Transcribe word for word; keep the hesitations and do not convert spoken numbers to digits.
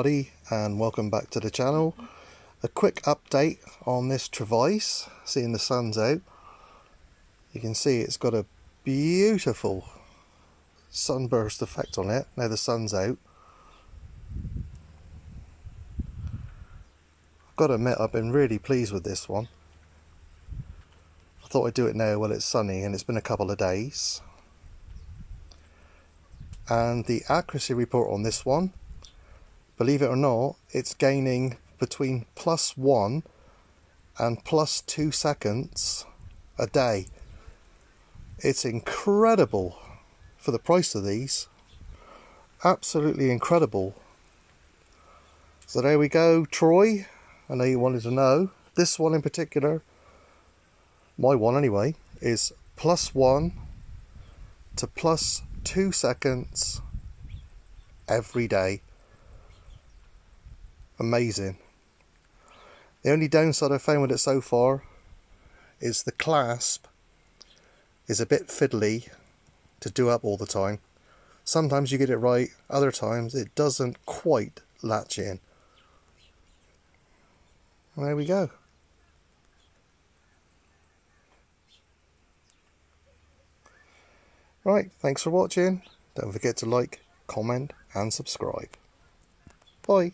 everybody, and welcome back to the channel. A quick update on this Tevise, seeing the sun's out. You can see it's got a beautiful sunburst effect on it. Now the sun's out. I've got to admit, I've been really pleased with this one. I thought I'd do it now while it's sunny, and it's been a couple of days. And the accuracy report on this one, believe it or not, it's gaining between plus one and plus two seconds a day. It's incredible for the price of these. Absolutely incredible. So there we go, Troy. I know you wanted to know. This one in particular, my one anyway, is plus one to plus two seconds every day. Amazing. The only downside I've found with it so far is the clasp is a bit fiddly to do up all the time. Sometimes you get it right, other times it doesn't quite latch in. There we go. Right, thanks for watching. Don't forget to like, comment and subscribe. Bye.